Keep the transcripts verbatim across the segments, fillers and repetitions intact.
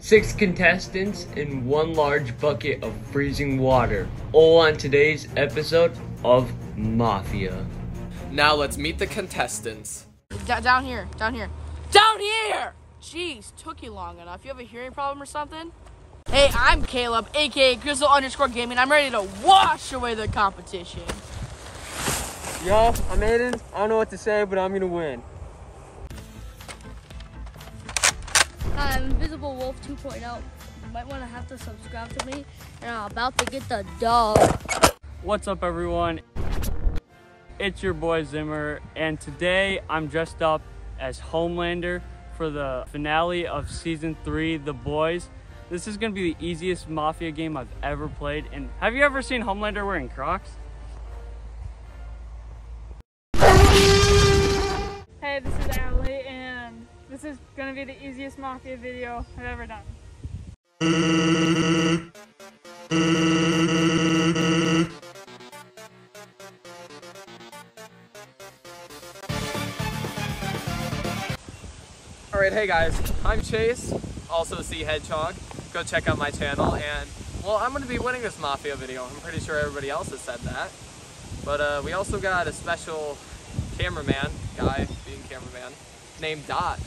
Six contestants in one large bucket of freezing water, all on today's episode of Mafia. Now let's meet the contestants. D- down here, down here, down here! Jeez, took you long enough. You have a hearing problem or something? Hey, I'm Caleb, aka Grizzle underscore Gaming. I'm ready to wash away the competition. Yo, I'm Aidan. I don't know what to say, but I'm gonna win. I'm Invisible Wolf two point oh. You might want to have to subscribe to me, and I'm about to get the dog. What's up, everyone? It's your boy Zimmer, and today I'm dressed up as Homelander for the finale of season three, The Boys. This is going to be the easiest Mafia game I've ever played, and have you ever seen Homelander wearing Crocs? Hey, this is Allie, and this is gonna be the easiest Mafia video I've ever done. Alright, hey guys, I'm Chase, also C Hedgehog. Go check out my channel, and well, I'm gonna be winning this Mafia video. I'm pretty sure everybody else has said that. But uh, we also got a special cameraman, guy being cameraman, named Dot.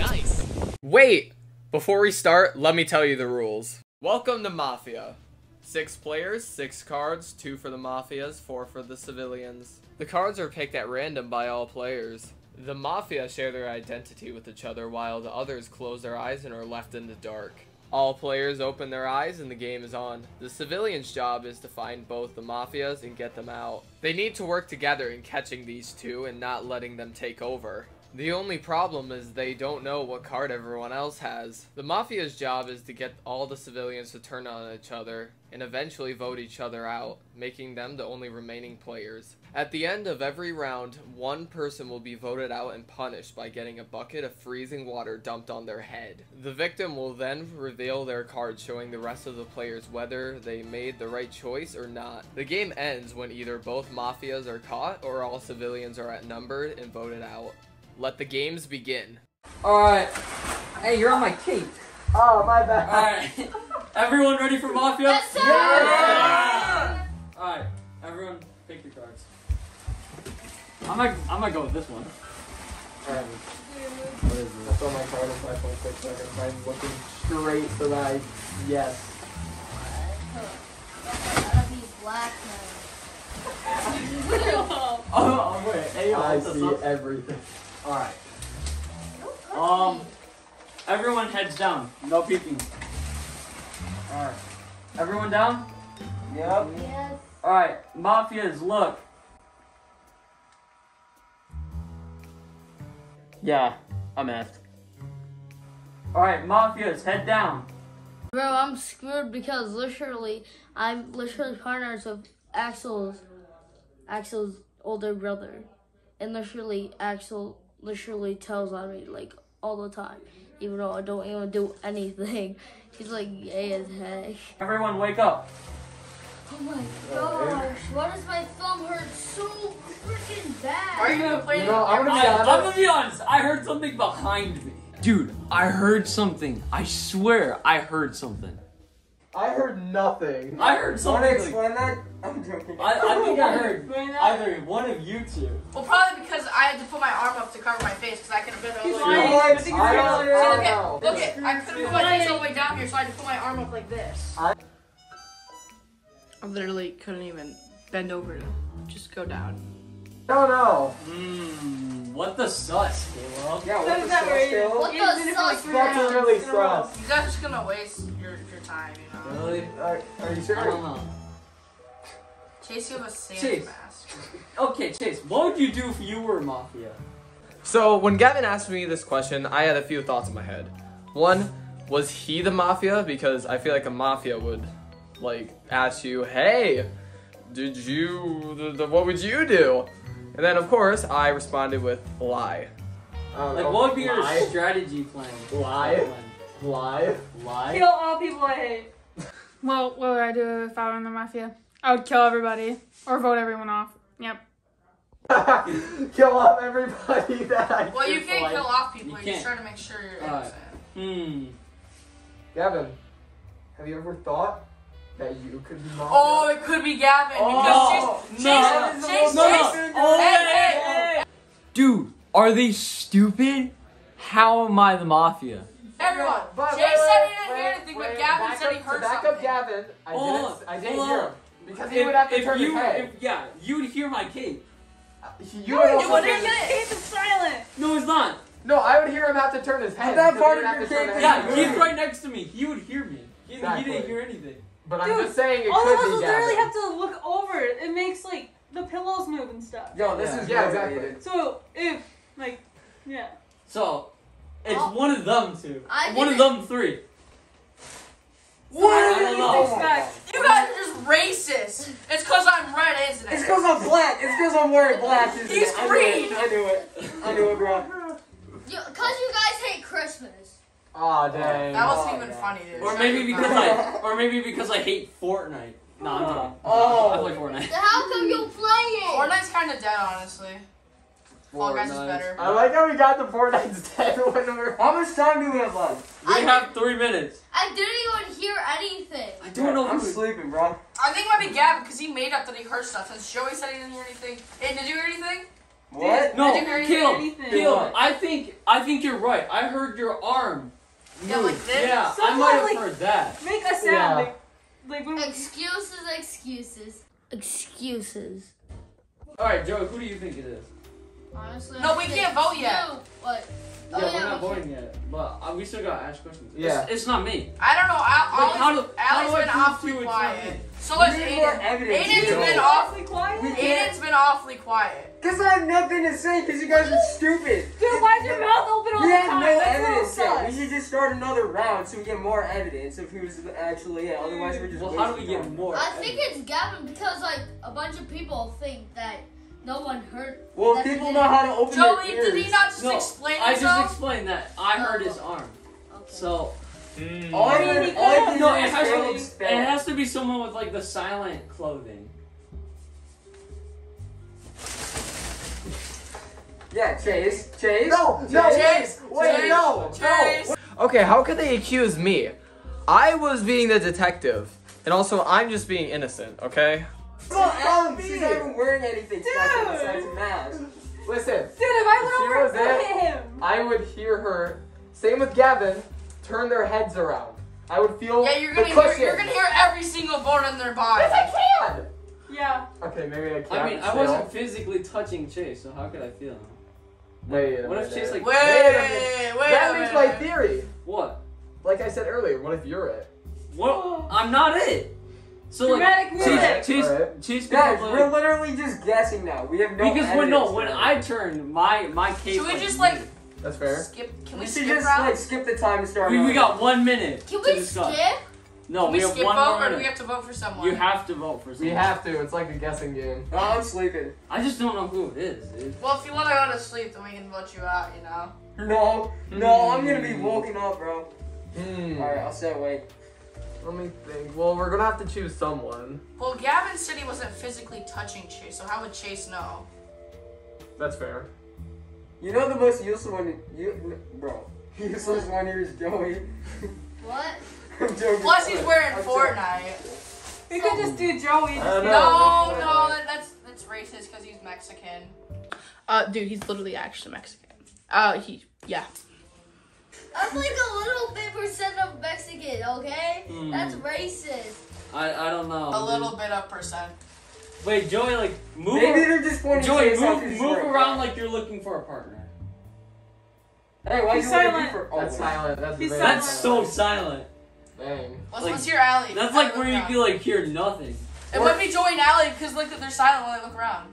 Nice. Wait, before we start, let me tell you the rules. Welcome to Mafia. Six players, six cards, two for the Mafias, four for the civilians. The cards are picked at random by all players. The Mafia share their identity with each other while the others close their eyes and are left in the dark. All players open their eyes and the game is on. The civilians' job is to find both the Mafias and get them out. They need to work together in catching these two and not letting them take over. The only problem is they don't know what card everyone else has. The Mafia's job is to get all the civilians to turn on each other and eventually vote each other out, making them the only remaining players. At the end of every round, one person will be voted out and punished by getting a bucket of freezing water dumped on their head. The victim will then reveal their card, showing the rest of the players whether they made the right choice or not. The game ends when either both Mafias are caught or all civilians are outnumbered and voted out. Let the games begin. Alright. Hey, you're on my cake. Oh, my bad. Alright. Everyone ready for Mafia? Yes, sir! Yeah! Yeah! Alright, everyone pick your cards. I'm gonna, I'm gonna go with this one. Alright. What is this? I throw my card in five point six seconds. I'm looking straight for that. Yes. Alright. That'll be black now. Oh, wait. Hey, I see everything. Alright. Um, everyone heads down. No peeking. Alright. Everyone down? Yep. Yes. Alright, Mafias, look. Yeah, I'm asked. Alright, Mafias, head down. Bro, I'm screwed because literally, I'm literally partners of Axel's, Axel's older brother. And literally, Axel literally tells on me like all the time, even though I don't even do anything. He's like gay as heck. Everyone wake up. Oh my gosh, why does my thumb hurt so freaking bad? Are you gonna play no, the I'm, gonna be honest. I'm gonna be honest, I heard something behind me. Dude, I heard something. I swear I heard something. I heard nothing. I heard something. Want to explain that? I'm joking. I, I think I heard either one of you two. Well, probably because I had to put my arm up to cover my face because I could have been all the way down. See, look at, look at, I could have put my face all the way down here, so I had to put my arm up like this. I literally couldn't even bend over to just go down. No, no. Mmm, what the sus, Caleb? Yeah, what the sus, Caleb? What the sus, that's really sus. You guys are just gonna waste your time, you know? Really? Are, are you sure? I don't know. Chase, you have a sans mask. Okay, Chase, what would you do if you were Mafia? So, when Gavin asked me this question, I had a few thoughts in my head. One, was he the Mafia? Because I feel like a Mafia would, like, ask you, hey, did you, the, the, what would you do? And then, of course, I responded with lie. Um, like, what would be lie? Your strategy plan? Lie? Lie? Lie? Lie? Kill all people I hate. Well, what would I do if I were in the Mafia? I would kill everybody. Or vote everyone off. Yep. Kill off everybody that I Well, you can't kill off people. You you're can't. just trying to make sure you're innocent. Uh, hmm. Gavin, have you ever thought that you could be Mafia? Oh, it could be Gavin. Oh, because Chase, no, Chase, no, Chase, no, no. Chase, oh, hey, hey, hey. Dude, are they stupid? How am I the Mafia? Everyone, but Chase wait, wait, said he didn't hear anything, but Gavin back said he heard back something. Back up Gavin. I oh, didn't, I didn't oh, hear him. Because he if, would have to turn you, his head. If, yeah, you'd hear my cape. You would also hear his cape is silent. No, it's not. No, I would hear him have to turn his head. That part of your cape. Yeah, he's right next to me. He would hear me. He, exactly. he didn't hear anything. But dude, I'm just saying it could be Gavin. All of us literally have to look over. It makes, like, the pillows move and stuff. Yo, this yeah. is yeah, exactly. So, if, like, yeah. So, it's oh. one of them two. I one of them three. What do you expect? You guys are just racist. It's because I'm red, isn't it? It's because I'm black. It's because I'm wearing black, isn't He's it? He's green. I knew it. I knew it, bro. Because you guys hate Christmas. Aw, oh, dang. That wasn't oh, even dang. funny, dude. Or maybe, because I, or maybe because I hate Fortnite. No, I'm not. Oh. I play Fortnite. So how come you play it? Fortnite's kind of dead, honestly. Fortnite. Fall Guys is better. I like how we got the Fortnite's dead when we're... How much time do we have left? We I, have three minutes. I didn't even hear anything. I don't know. I'm sleeping, bro. I think it might be Gavin because he made up that he heard stuff. Since Joey said he didn't hear anything. Hey, did you hear anything? What? No, Caleb, Caleb, I think, I think you're right. I heard your arm move. Yeah, like this? Yeah, Someone I might have like, heard that. Make a sound. Yeah. Like, like Excuses, excuses, excuses. Alright, Joey, who do you think it is? Honestly, No, we can't vote yet. No. What? Yeah, oh, we're yeah, not we voting yet, but uh, we still gotta ask questions. Yeah. It's, it's not me. I don't know, Allie's like, how how been awfully quiet. So is Aidan. Aidan's been awfully quiet. Aidan's been awfully quiet. Cause I have nothing to say cause you guys are stupid. Dude, why is your mouth open all the time? We have no evidence yet. We should just start another round so we get more evidence if he was actually it. Otherwise we're just Well, how do we get more? I think it's Gavin because like a bunch of people think that no one heard. Well, people know how to open Joey, their ears. Joey, did he not just no, explain himself? I just explained that. I heard his arm. Okay. So, mm. all I mean, all I no, it has, to be, it has to be someone with like the silent clothing. Yeah, Chase. Chase. No, Chase. no, Chase. Wait, Chase. no, Chase. No. Okay, how could they accuse me? I was being the detective, and also I'm just being innocent. Okay. Well, she's not even wearing anything. Dude. Besides a mask. Listen. Dude, if I went over to him, I would hear her. Same with Gavin. Turn their heads around. I would feel. Yeah, you're gonna the hear. You're gonna hear every single bone in their body. Yes, I can. Yeah. Okay, maybe I can. I mean, I wasn't physically touching Chase, so how could I feel him? Wait. What if Chase like? Wait. Wait. wait that means my theory. What? Like I said earlier, what if you're it? What? I'm not it. So like, music. Cheese, right. cheese, cheese guys, like, we're literally just guessing now. We have no because when no when I turn my my case. Should we like, just like? That's fair. Skip? Can we, we skip just round? like skip the time to start? We, we got one minute. Can we to discuss. skip? No, can we, we have skip one vote, more or do we have to vote for someone? You have to vote for someone. We have to. It's like a guessing game. Oh, I'm sleeping. I just don't know who it is. Dude. Well, if you want to go to sleep, then we can vote you out. You know. No, no, mm. I'm gonna be woken up, bro. Mm. All right, I'll stay awake. Let me think. Well, we're gonna have to choose someone. Well, Gavin said he wasn't physically touching Chase, so how would Chase know? That's fair. You know the most useless one, you, bro. Useless one here is Joey. What? Plus he's wearing I'm Fortnite. We could just do Joey. Just no, no, no that, that's that's racist because he's Mexican. Uh, dude, he's literally actually Mexican. Uh, he, yeah. I'm like a little bit percent of Mexican, okay? Mm. That's racist. I I don't know. A little dude. bit of percent. Wait, Joey, like move. Maybe they're just pointing. Joey, move move around like you're looking for a partner. Hey, why He's you silent. For, oh, that's silent. That's, silent. that's so silent. Dang. What's, like, what's your alley? That's like where you can like hear nothing. It or, might be Joey and Allie because look, they're silent when they look around.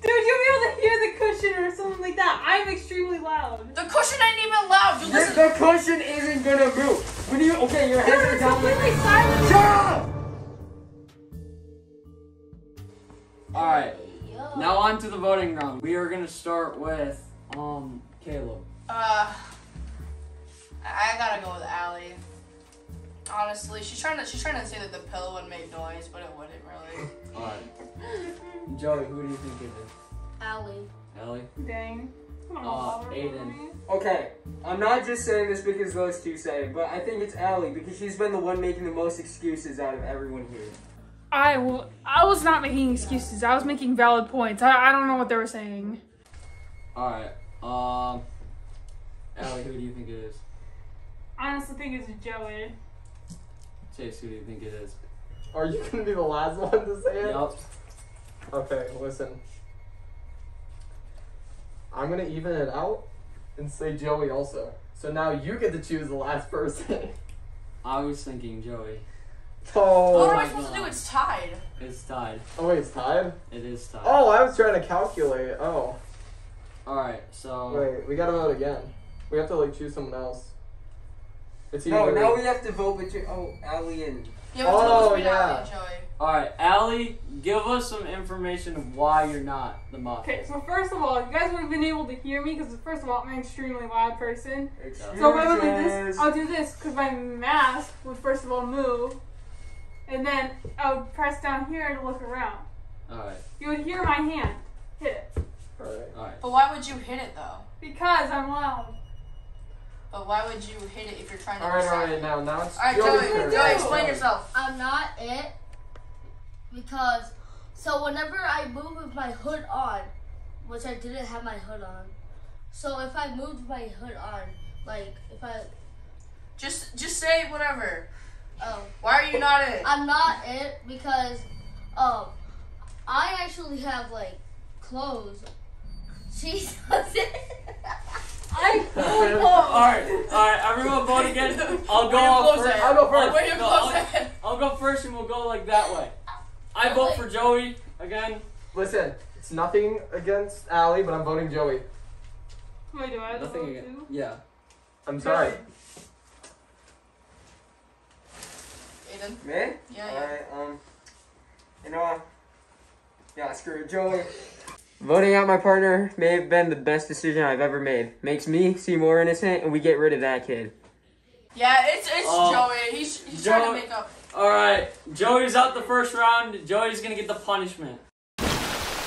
Dude, you'll be able to hear the cushion or something like that. I'm extremely loud. The cushion ain't even loud. You listen. The cushion isn't gonna move. When you okay, your head's are down. Completely silent. Shut up. All right. Yo. Now on to the voting round. We are gonna start with um Caleb. Uh, I gotta go with Allie. Honestly, she's trying to she's trying to say that the pillow would make noise, but it wouldn't really. All right. Joey, who do you think it is? Allie. Allie. Dang. Uh, Aidan. Okay, I'm not just saying this because those two say it, but I think it's Allie because she's been the one making the most excuses out of everyone here. I will. I was not making excuses. I was making valid points. I, I don't know what they were saying. All right. Um. Allie, who do you think it is? I honestly think it's Joey. Chase, who do you think it is? Are you gonna be the last one to say it? Yup. Okay, listen. I'm gonna even it out and say Joey also. So now you get to choose the last person. I was thinking Joey. Oh, what am I supposed to do? It's tied. It's tied. Oh wait, it's tied? It is tied. Oh, I was trying to calculate. Oh. Alright, so wait, we gotta vote again. We have to like choose someone else. It's either No, now we have to vote between oh Allie and yeah, oh yeah. Alright, Allie, give us some information of why you're not the Mafia. Okay, so first of all, you guys would have been able to hear me because first of all, I'm an extremely loud person. Excuses. So if I would do this, I'll do this because my mask would first of all move, and then I would press down here to look around. Alright. You would hear my hand hit it. Alright. Alright. But why would you hit it though? Because I'm loud. But why would you hit it if you're trying to? All right, all right, now, now. It's all right, Joey, Joey, explain yourself. I'm not it because so whenever I move with my hood on, which I didn't have my hood on, so if I moved my hood on, like if I just just say whatever. Um, why are you not it? I'm not it because um, I actually have like clothes. She doesn't. I oh, alright, alright, everyone vote again. I'll go off first. I'll go first. No, I'll, I'll go first and we'll go like that way. I vote for Joey again. Listen, it's nothing against Allie, but I'm voting Joey. Wait, do I have to vote too? Yeah. I'm sorry. Aidan. Me? Yeah, yeah. Alright, um, you know what? Yeah, screw it, Joey. Voting out my partner may have been the best decision I've ever made. Makes me seem more innocent, and we get rid of that kid. Yeah, it's it's um, Joey. He's, he's Joey, trying to make up. All right, Joey's out the first round. Joey's gonna get the punishment.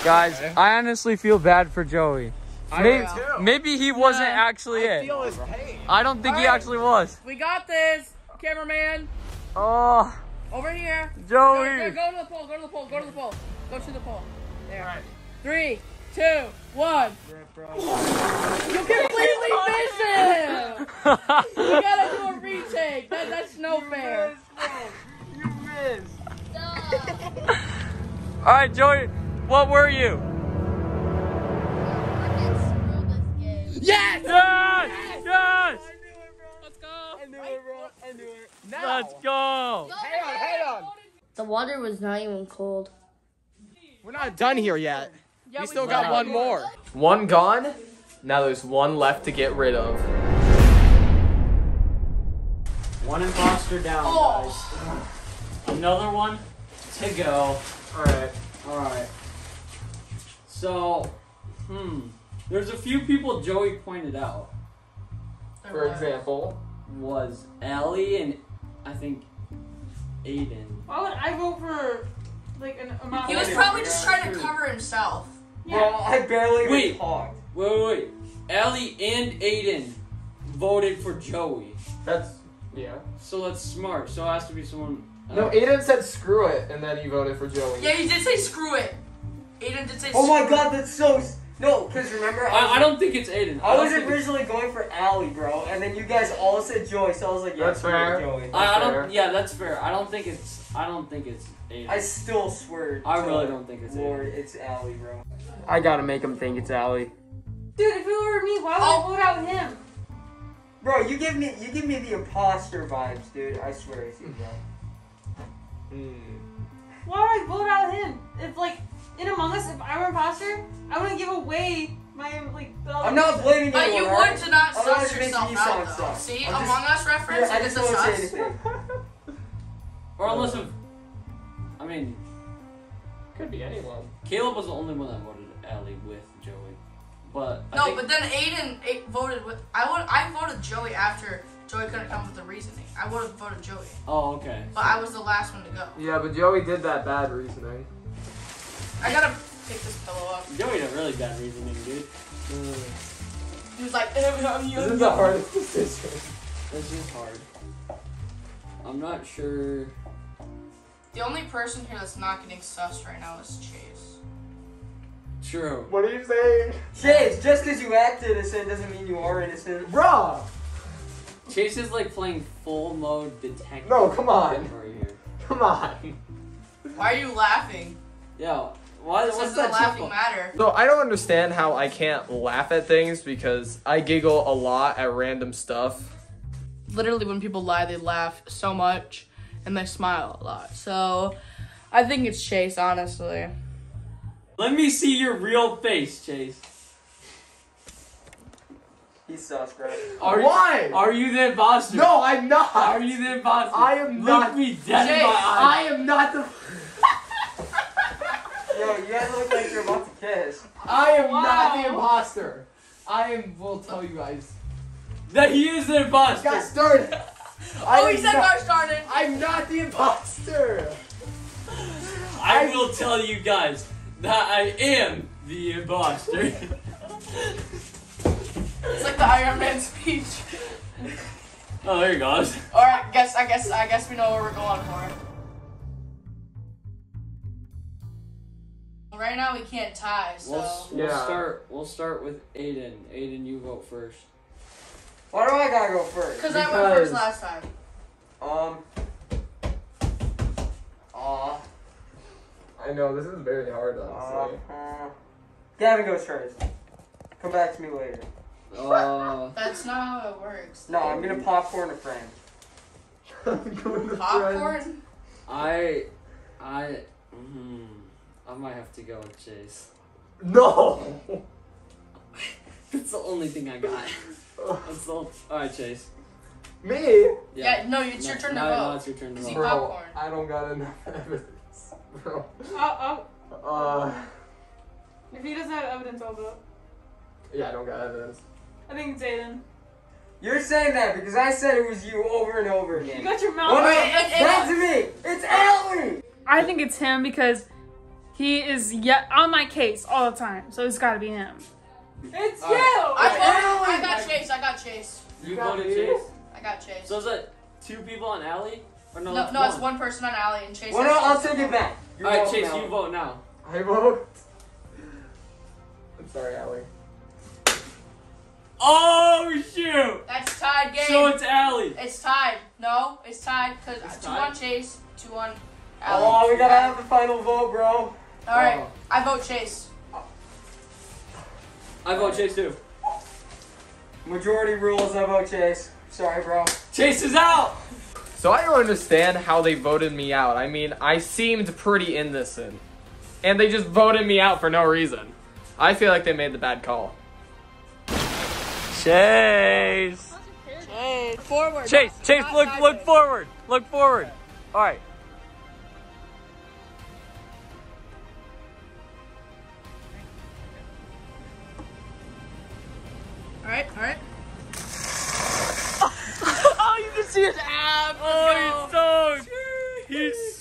Guys, okay. I honestly feel bad for Joey. I maybe, too. Maybe he wasn't yeah, actually I it. Feel his pain. I don't think all he right. actually was. We got this, cameraman. Oh. Over here. Joey. Go, go, go to the pole. Go to the pole. Go to the pole. Go to the pole. There. All right. Three, two, one. You completely missed him! You gotta do a retake. That, that's no you fair. Missed, you missed. No. Alright, Joey, what were you? This game. Yes! Yes! Yes! Yes! I knew it, bro. Let's go. I knew right. it, bro. I knew it. Now. Let's go. Hang on, hang on. The water was not even cold. We're not done here yet. Yeah, we, we still got one more. One gone. Now there's one left to get rid of. One imposter down, oh. guys. Another one to go. All right. All right. So, hmm. There's a few people Joey pointed out. For example, was Allie and I think Aidan. Why would I vote for like an amount? He was probably just trying to cover himself. Yeah. Well, I barely wait, talked. Wait, wait, wait. Allie and Aidan voted for Joey. That's, yeah. So that's smart. So it has to be someone. Uh, no, Aidan said screw it, and then he voted for Joey. Yeah, he did say screw it. Aidan did say oh screw it. Oh my god, that's so. No, because remember. I, I, was, I don't think it's Aidan. I, I was originally going for Allie, bro, and then you guys all said Joey, so I was like, yeah, that's fair. Joey. That's I, I don't, fair. Yeah, that's fair. I don't think it's. I don't think it's. Aidan. I still swear. I really don't think it's Lord, Aidan. It's Allie, bro. I gotta make him think it's Allie. Dude, if it were me, why would oh. I vote out him? Bro, you give me you give me the imposter vibes, dude. I swear it's you, bro. Mm. Why would I vote out him? If like in Among Us, if I were an imposter, I wouldn't give away my like. I'm not blaming you. But you would right? to not I'm suss not yourself out. Though. Stuff. See, I'm Among just, Us reference. Yeah, I just don't say anything. Or unless if. I mean, could be anyone. Caleb was the only one that voted Allie with Joey, but I no. Think but then Aidan Aiden voted with I would I voted Joey after Joey couldn't come with the reasoning. I would have voted Joey. Oh, okay. But so, I was the last one to go. Yeah, but Joey did that bad reasoning. I gotta picked his pillow up. Joey had a really bad reasoning, dude. Uh, he was like, this is the hardest decision. This is hard. I'm not sure. The only person here that's not getting sussed right now is Chase. True. What are you saying? Chase, just because you act innocent doesn't mean you are innocent. Bruh! Chase is like playing full mode detective. No, come on. Right here. Come on. Why are you laughing? Yo, why this what's that laughing matter? No, I don't understand how I can't laugh at things because I giggle a lot at random stuff. Literally when people lie, they laugh so much and they smile a lot. So I think it's Chase, honestly. Let me see your real face, Chase. He's sus, bro. Are Why? You, are you the imposter? No, I'm not. Are you the imposter? I am Look not. Look me dead Chase, in my eyes. I am not the. Yo, you guys look like you're about to kiss. I am wow. not the imposter. I am. Will tell you guys that he is the imposter. Got started. oh, he said got started. I'm not the imposter. I, I will tell you guys that I am the imposter. It's like the Iron Man speech. Oh, there you go. All right, guess I guess I guess we know where we're going for. Right now we can't tie, so we'll, we'll yeah. start. We'll start with Aidan. Aidan, you vote first. Why do I gotta go first? Because I went first last time. Um. Aw. Uh, I know this is very hard, honestly. Uh, uh, Gavin goes first. Come back to me later. Uh, That's not how it works. No, I'm gonna popcorn a friend. popcorn? Friend. I, I, mm, I might have to go with Chase. No. That's the only thing I got. That's the all right, Chase. Me? Yeah. yeah no, it's no, your turn to vote. No, it's your turn to vote. Bro, popcorn. I don't got enough evidence, bro. Oh, oh. Uh. If he doesn't have evidence, I'll vote. Yeah, I don't got evidence. I think it's Aidan. You're saying that because I said it was you over and over again. You got your mouth well, right. That's me. It's Allie. I think it's him because he is yet on my case all the time, so it's got to be him. It's uh, you. I, I got Chase. I got Chase. You, you voted Chase. I got Chase. So is it two people on Allie? Or no, no, it's, no one. it's one person on Allie and Chase. Well, no, I'll take it back. All right, Chase, now. you vote now. I vote. I'm sorry, Allie. Oh shoot! That's tied game. So it's Allie. It's tied. No, it's tied because two tied. on Chase, two on Allie. Oh, we gotta have the final vote, bro. All oh. right, I vote Chase. I vote Chase too. Majority rules. I vote Chase. Sorry, bro. Chase is out. So I don't understand how they voted me out. I mean, I seemed pretty innocent, and they just voted me out for no reason. I feel like they made the bad call. Chase. Chase. Forward. Chase. Chase. Look. Look forward. Look forward. All right. All right. All right. Oh, you can see his abs. Oh, he's soaked. He's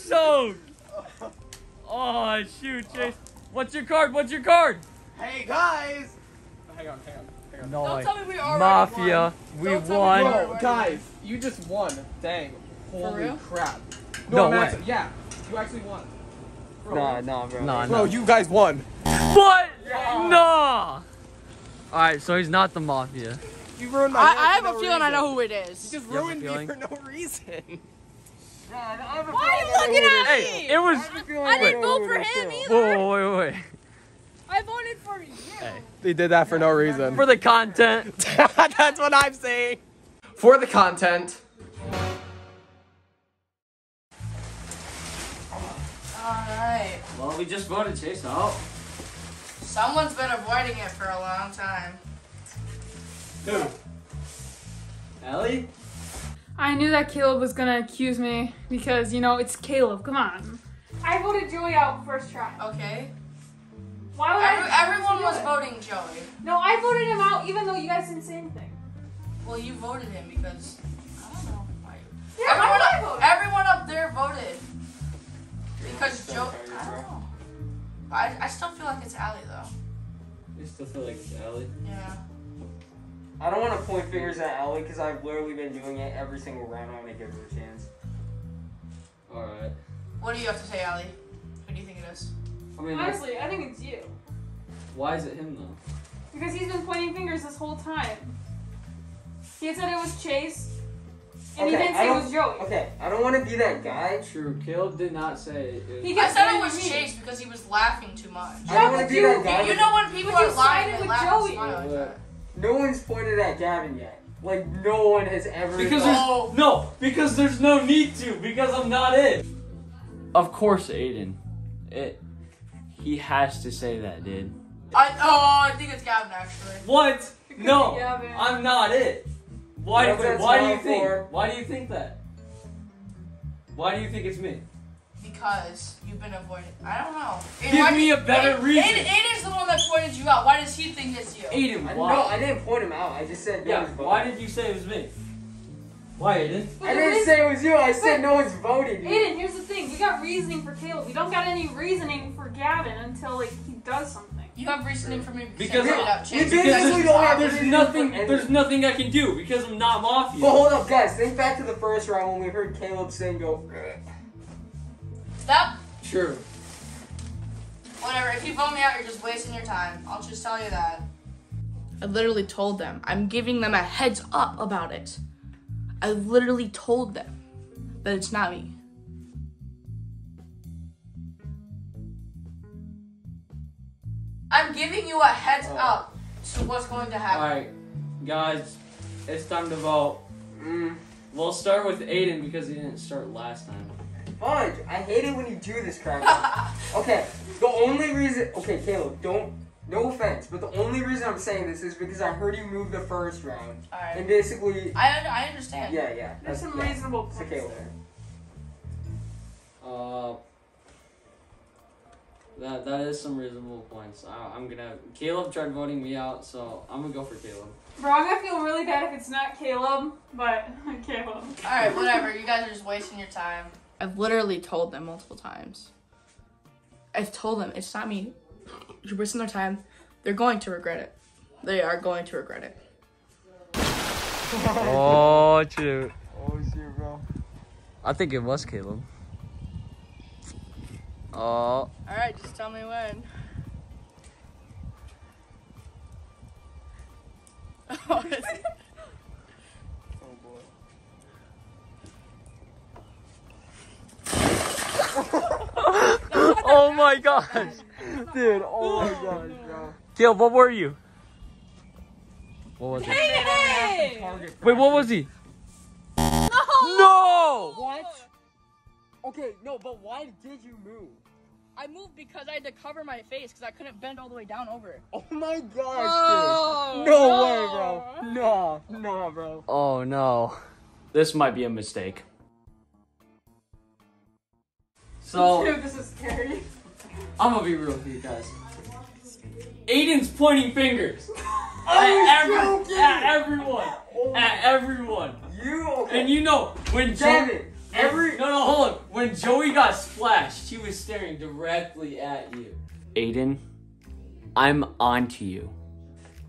soaked. Oh shoot, Chase. What's your card? What's your card? Hey guys. Hang on. Hang on. No, don't tell me we already Mafia, won. we won. We Bro, guys, you just won. Dang. Holy For real? crap. No, no way. Actually, yeah, you actually won. Bro. Nah, nah, bro. Nah, bro, nah. you guys won. What? Yeah. Nah. Alright, so he's not the Mafia. You ruined my I, I have no a feeling reason. I know who it is. You just you ruined me for no reason. Man, I have a Why are you looking at me? Hey, it was... I, I didn't vote for him either. Whoa, wait, wait. I voted for you. Hey. They did that for no reason. For the content. That's what I'm saying. For the content. Alright. Well, we just voted Chase out. Someone's been avoiding it for a long time. Who? Allie? I knew that Caleb was gonna accuse me because, you know, it's Caleb. Come on. I voted Joey out first try. Okay. Why would Every, I everyone was it? voting Joey. No, I voted him out even though you guys didn't say anything. Well, you voted him because, I don't know why. Yeah, everyone, I voted. everyone up there voted. Because Joey, I don't know. I, I still feel like it's sister like Allie. Yeah. I don't want to point fingers at Allie because I've literally been doing it every single round. I want to give her a chance. All right. What do you have to say, Allie? Who do you think it is? I mean, honestly, I think it's you. Why is it him though? Because he's been pointing fingers this whole time. He had said it was Chase, and okay, he didn't say it was Joey. Okay, I don't want to be that guy. True, Caleb did not say it. He I said it was Chase because he was laughing too much. I don't want to be that guy. You know when people are lying and laughing. Like no one's pointed at Gavin yet. Like no one has ever. Because there's, no, because there's no need to. Because I'm not it. Of course, Aidan. It. He has to say that, dude. I oh, I think it's Gavin actually. What? No, I'm not it. Why? That's wait, that's why do you think? For. Why do you think that? Why do you think it's me? Because you've been avoiding. I don't know. Give Aidan, me a better Aidan, reason. Aidan, Aidan's the one that pointed you out. Why does he think it's you? Aidan, why? No, I didn't point him out. I just said no yeah. One's voting. Why did you say it was me? Why, Aidan? I didn't reason, say it was you. I said no one's voting. Aidan, here's the thing. We got reasoning for Caleb. We don't got any reasoning for Gavin until like he does something. You have reasoning for me because, because, I, because there's, have there's nothing there's nothing I can do because I'm not Mafia. But hold up guys, think back to the first round when we heard Caleb saying go stop. True. Whatever, if you vote me out, you're just wasting your time. I'll just tell you that. I literally told them. I'm giving them a heads up about it. I literally told them that it's not me. I'm giving you a heads oh. up to what's going to happen. Alright, guys, it's time to vote. Mm. We'll start with Aidan because he didn't start last time. Fudge, I hate it when you do this crap. Okay, the only reason... Okay, Caleb, don't... No offense, but the only reason I'm saying this is because I heard you move the first round. Alright. And basically... I, I understand. Yeah, yeah. There's some yeah. reasonable points okay, there. Uh... That, that is some reasonable points. I, I'm gonna... Caleb tried voting me out, so I'm gonna go for Caleb. Bro, I'm gonna feel really bad if it's not Caleb, but Caleb. Alright, whatever. You guys are just wasting your time. I've literally told them multiple times. I've told them, it's not me. You're wasting their time. They're going to regret it. They are going to regret it. Oh, shoot. Oh, shoot, bro. I think it was Caleb. Oh. Alright, just tell me when. Oh boy. Oh my gosh. Dude, oh my gosh, bro. Gil, what were you? What was hey, it? Hey, hey. Wait, what was he? No! No! What? Okay, no, but why did you move? I moved because I had to cover my face because I couldn't bend all the way down over it. Oh my gosh, oh, dude. No, no way, bro. No, no, bro. Oh, no. This might be a mistake. So... Dude, this is scary. I'm gonna be real with you guys. Aidan's pointing fingers. at, every, at everyone. Oh. At everyone. You, okay. And you know, when Gavin... Every no no hold on. When Joey got splashed, she was staring directly at you. Aidan, I'm on to you.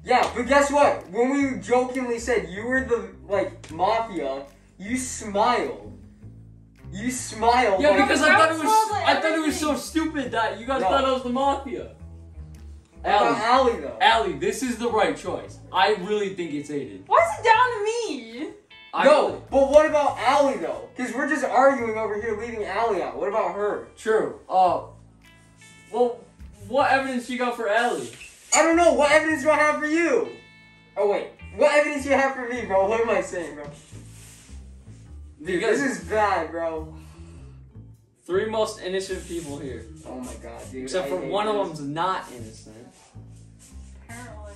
Yeah, but guess what? When we jokingly said you were the like Mafia, you smiled. You smiled. Yeah, like, because I thought it was I everything. thought it was so stupid that you guys no. thought I was the Mafia. Allie, Allie though. Allie, this is the right choice. I really think it's Aidan. Why is it down to me? I no, really. But what about Allie though? Because we're just arguing over here, leaving Allie out. What about her? True. Uh, well, what evidence you got for Allie? I don't know. What evidence do I have for you? Oh wait, what evidence you have for me, bro? What am I saying, bro? Dude, guys, this is bad, bro. Three most innocent people here. Oh my god, dude. Except I for one this. of them's not innocent. Apparently,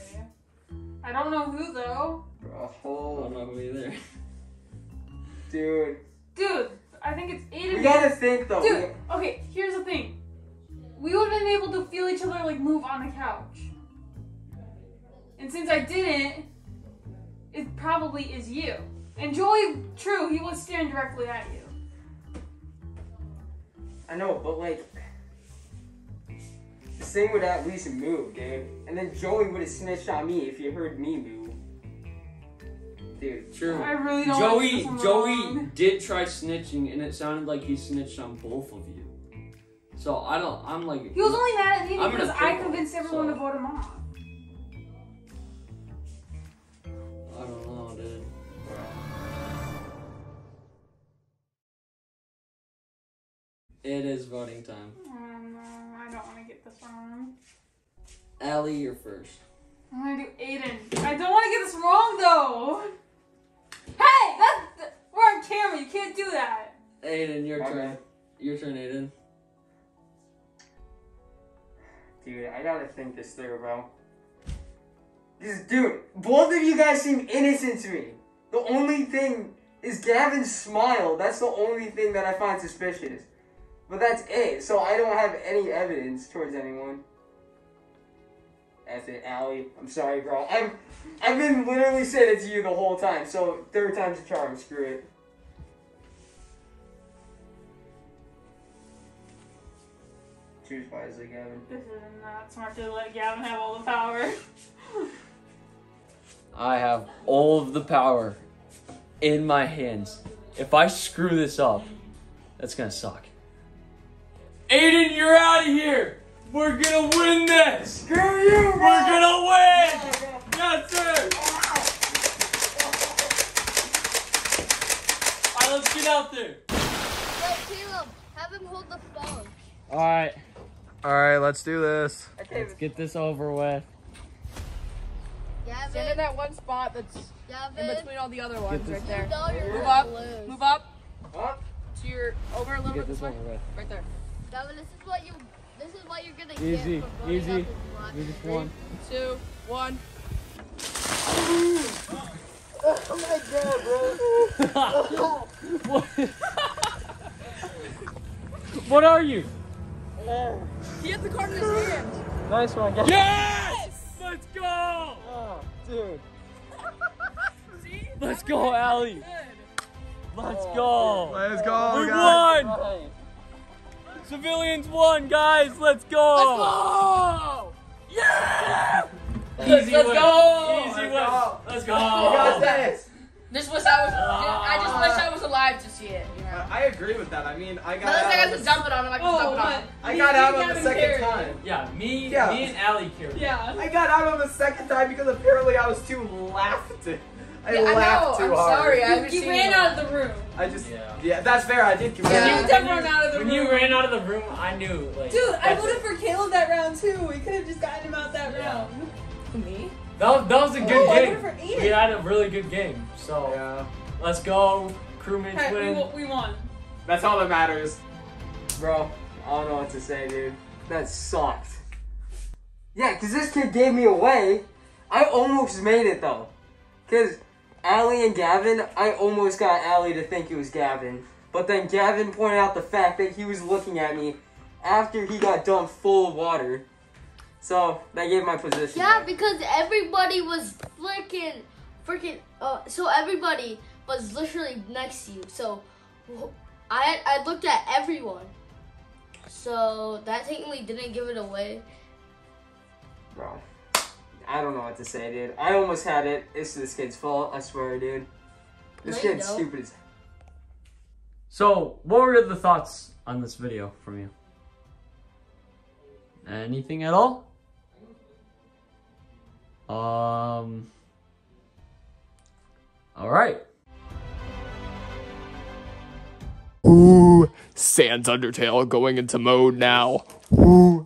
I don't know who though. Bro, I don't know who either. Dude. Dude, I think it's Aidan. We gotta think though. Dude, okay, here's the thing. We would have been able to feel each other like move on the couch. And since I didn't, it probably is you. And Joey, true, he was staring directly at you. I know, but like... This thing would at least move, dude. And then Joey would have snitched on me if you heard me move. Dude. True. I really don't Joey like Joey did try snitching, and it sounded like he snitched on both of you. So I don't I'm like He was only mad at me I'm because I convinced him, everyone so. to vote him off. I don't know, dude. It is voting time. Um, I don't want to get this wrong. Allie, you're first. I'm gonna do Aidan. I don't want to get this wrong though. Hey, that's th we're on camera. You can't do that. Aidan, your okay. turn. Your turn, Aidan. Dude, I gotta think this through, bro. This dude, both of you guys seem innocent to me. The only thing is Gavin's smile. That's the only thing that I find suspicious. But that's it. So I don't have any evidence towards anyone. That's it, Allie. I'm sorry, bro. I've I've been literally saying it to you the whole time. So third time's a charm. Screw it. Choose wisely, Gavin. This is not smart to let Gavin have all the power. I have all of the power in my hands. If I screw this up, that's gonna suck. Aidan, you're out of here. We're gonna win this. Screw you, bro. We're gonna win. Yeah, yeah. Yes, sir. Wow. All right, let's get out there. Wait, Caleb, have him hold the phone. All right. All right, let's do this. Okay. Let's get this over with. Gavin. Stand in that one spot that's Gavin. in between all the other ones right there. Move up, loose. move up, up. To your, over a little bit this way. Right there. Gavin, this is what you, this is what you're gonna easy. get for Easy, easy, easy. One, two, one. Oh my God, bro. What? What are you? He had the card in his hand. Nice one, Gavin. Yes! Let's go! Oh, dude. See? Let's go, Allie. Let's go. Let's go, We guys. won. Right. Civilians won, guys. Let's go. Let's go. Yeah. Easy Let's win. go. Easy win. Let's go. Let's go. Let's go. This was I was. I just wish I was alive to see it. You know? I agree with that. I mean, I got. Unless I got to dump it on him, I can oh, dump it on him. I got out on the second carried. time. Yeah, me, yeah. me and Allie carried. Yeah. I got out on the second time because apparently I was too laughed. I yeah, laughed I know. too I'm hard. I'm sorry. I was. You ran out of the room. I just. Yeah. yeah that's fair. I did. Yeah. You did run out of the room. When you ran out of the room, I knew. Like, Dude, I voted for Caleb that round too. We could have just gotten him out that yeah. round. Me. That was, that was a good oh, game. We had a really good game. So, yeah. let's go. Crewmates hey, win. We, we won. That's all that matters. Bro, I don't know what to say, dude. That sucked. Yeah, because this kid gave me away. I almost made it, though. Because Allie and Gavin, I almost got Allie to think it was Gavin. But then Gavin pointed out the fact that he was looking at me after he got dumped full of water. So, that gave my position. Yeah, right. because everybody was freaking, freaking, uh, so everybody was literally next to you. So, I I looked at everyone. So, that technically didn't give it away. Bro, I don't know what to say, dude. I almost had it. It's this kid's fault, I swear, dude. This no, kid's stupid as... So, what were the thoughts on this video from you? Anything at all? Um, all right. Ooh, sans Undertale going into mode now. Ooh.